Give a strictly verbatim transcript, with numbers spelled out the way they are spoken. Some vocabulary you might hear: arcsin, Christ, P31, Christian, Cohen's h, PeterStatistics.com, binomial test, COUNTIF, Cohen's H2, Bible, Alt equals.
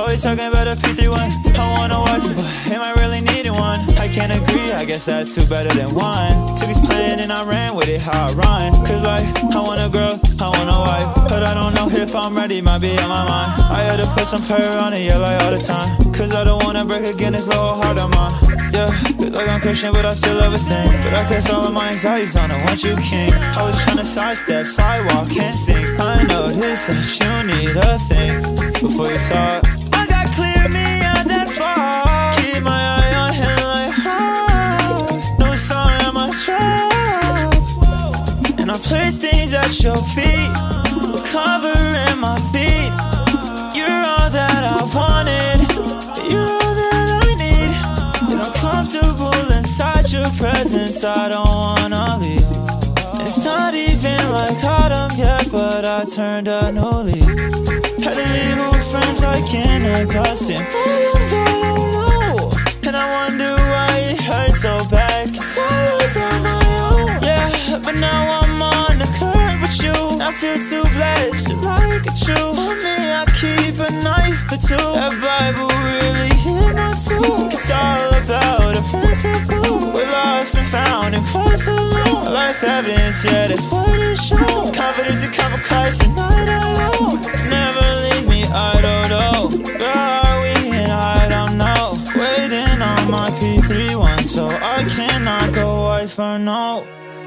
Always talking about a P thirty-one. I want a wife, but am I really needing one? I can't agree, I guess that two better than one. Took his plan and I ran with it, how I run. Cause like, I want a girl, I want a wife, but I don't know if I'm ready, might be on my mind. I had to put some prayer on it, yeah, like all the time. Cause I don't wanna break again, this little heart of mine. Yeah, look like I'm Christian, but I still love his name. But I cast all of my anxieties on him, once you king. I was tryna sidestep, sidewalk, and sink. I know this, that you need a thing before you talk. I got clear me out that fog. Keep my eye on him like high. No song in my trap. And I place things at your feet, covering my feet. You're all that I wanted, you're all that I need. And I'm comfortable inside your presence, I don't wanna leave. It's not even like autumn yet, but I turned a new leaf. Had to leave old friends like in a dustin'. Problems I don't know, and I wonder why it hurt so bad. Cause I was on my own, yeah, but now I'm on the curb with you. I feel too blessed, like a Jew. Mommy, I keep a knife or two. That Bible really hit my too. It's all about a principle. We're lost and found and Christ alone. Life evidence, yeah, that's what it shows. Confidence in common Christ, and night I own. Never. I don't know, where are we and I don't know. Waiting on my P thirty-one, so I cannot go wife or no.